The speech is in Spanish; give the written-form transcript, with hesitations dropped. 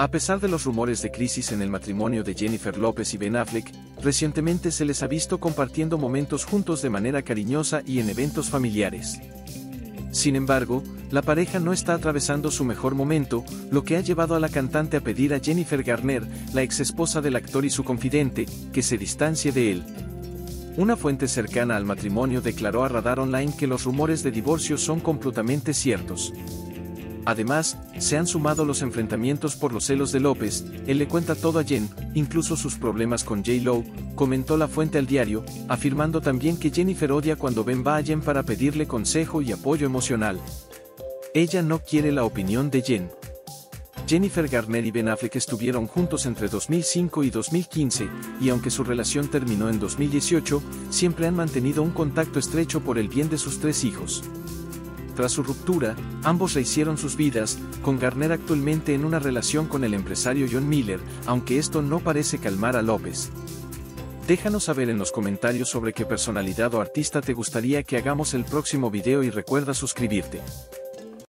A pesar de los rumores de crisis en el matrimonio de Jennifer López y Ben Affleck, recientemente se les ha visto compartiendo momentos juntos de manera cariñosa y en eventos familiares. Sin embargo, la pareja no está atravesando su mejor momento, lo que ha llevado a la cantante a pedir a Jennifer Garner, la exesposa del actor y su confidente, que se distancie de él. Una fuente cercana al matrimonio declaró a Radar Online que los rumores de divorcio son completamente ciertos. Además, se han sumado los enfrentamientos por los celos de López. Él le cuenta todo a Jen, incluso sus problemas con J-Lo, comentó la fuente al diario, afirmando también que Jennifer odia cuando Ben va a Jen para pedirle consejo y apoyo emocional. Ella no quiere la opinión de Jen. Jennifer Garner y Ben Affleck estuvieron juntos entre 2005 y 2015, y aunque su relación terminó en 2018, siempre han mantenido un contacto estrecho por el bien de sus tres hijos. Tras su ruptura, ambos rehicieron sus vidas, con Garner actualmente en una relación con el empresario John Miller, aunque esto no parece calmar a López. Déjanos saber en los comentarios sobre qué personalidad o artista te gustaría que hagamos el próximo video y recuerda suscribirte.